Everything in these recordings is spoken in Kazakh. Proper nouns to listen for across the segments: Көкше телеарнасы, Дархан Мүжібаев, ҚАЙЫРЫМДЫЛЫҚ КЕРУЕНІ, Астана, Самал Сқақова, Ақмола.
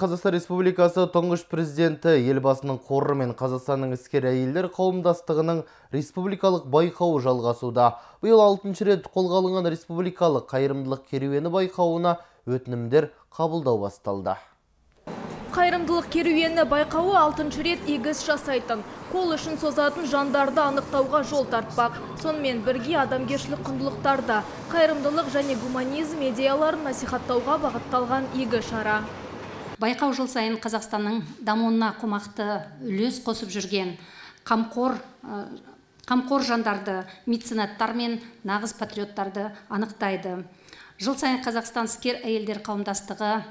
Қазақстан Республикасы тұңғыш президенті елбасының қоры мен Қазақстанның іскер әйелдер қауымдастығының республикалық байқауы жалғасуда. Биыл 6-шы рет қолға алынған республикалық қайырымдылық керуені байқауына өтінімдер қабылдау басталды. Қайырымдылық керуені байқауы 6-шы рет егіз жасайтын, қол үшін созатын жандарды анықтауға жол тартпақ. Сонымен бірге адамгершілік құндылықтарда, қайырымдылық және гуманизм идеяларын насихаттауға бағытталған игі шара. Байқау жыл сайын Қазақстанның дамуына қомақты үлес қосып жүрген қамқор жандарды, меценаттар мен нағыз патриоттарды анықтайды. Жыл сайын Қазақстан іскер әйелдер қауымдастығы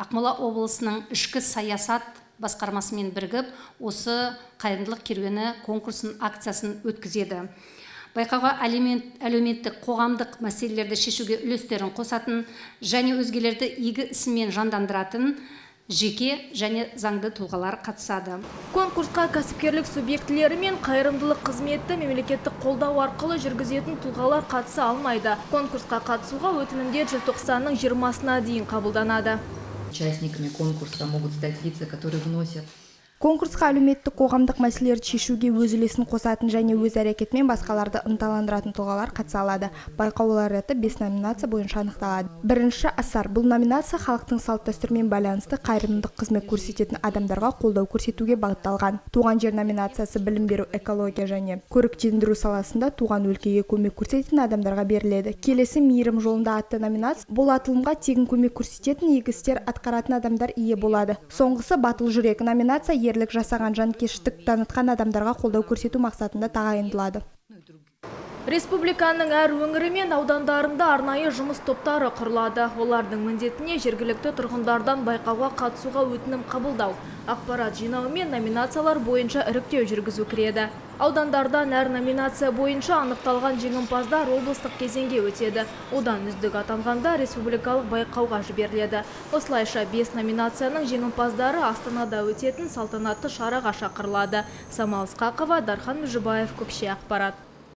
Ақмола облысының ішкі саясат басқармасымен бірігіп, осы қайырымдылық керуені конкурсын акциясын өткізеді. Байқауға әлеуметтік қоғамдық мәселелерді шешуге үлестерін қосатын және өзгелерді игі ісімен жандандыратын жеке және заңды тұлғалар қатысады. Конкурсқа кәсіпкерлік субъектілері мен қайырымдылық қызметті мемлекеттік қолдау арқылы жүргізетін тұлғалар қатыса алмайды. Конкурсқа қатысуға өтінімдер желтоқсанның 20-сына дейін қабылданады. Участниками конкурса могут стать лица, которые вносят. Конкурсқа әлеуметтік қоғамдық мәселелерді шешуге өз үлесін қосатын және өз әрекетімен басқаларды ынталандыратын тұлғалар қатыса алады. Байқаулар реті 5 номинация бойынша анықталады. Бірінші асар. Бұл номинация халықтың салт-дәстүрмен байланысты қайырымдылық қызмет көрсететін адамдарға қолдау көрсетуге бағытталған. Туған жер номинациясы білім беру, экология және көріктендіру саласында туған өлкеге көмек көрсететін адамдарға беріледі. Келесі мейірім жолында атты номинация. Бұл атылымға тегін көмек көрсететін игі істер атқаратын адамдар ие болады. Соңғысы батыл жүрек номинация ерлік жасаған жанкештік танытқан адамдарға қолдау көрсету мақсатында тағайындалады. Республиканың әр өңірі мен аудандарында арнайы жұмыс топтары құрылады. Олардың міндетіне жергілікті тұрғындардан байқауға қатысуға өтінім қабылдау, ақпарат жинау мен номинациялар бойынша іріктеу жүргізу кіреді. Аудандардан әр номинация бойынша анықталған жеңімпаздар облыстық кезеңге өтеді. Одан үздік атанғанда республикалық байқауға жіберіледі. Осылайша 5 номинацияның жеңімпаздары Астанада өтетін салтанатты шараға шақырылады. Самал Сқақова, Дархан Мүжібаев, Көкше ақпарат.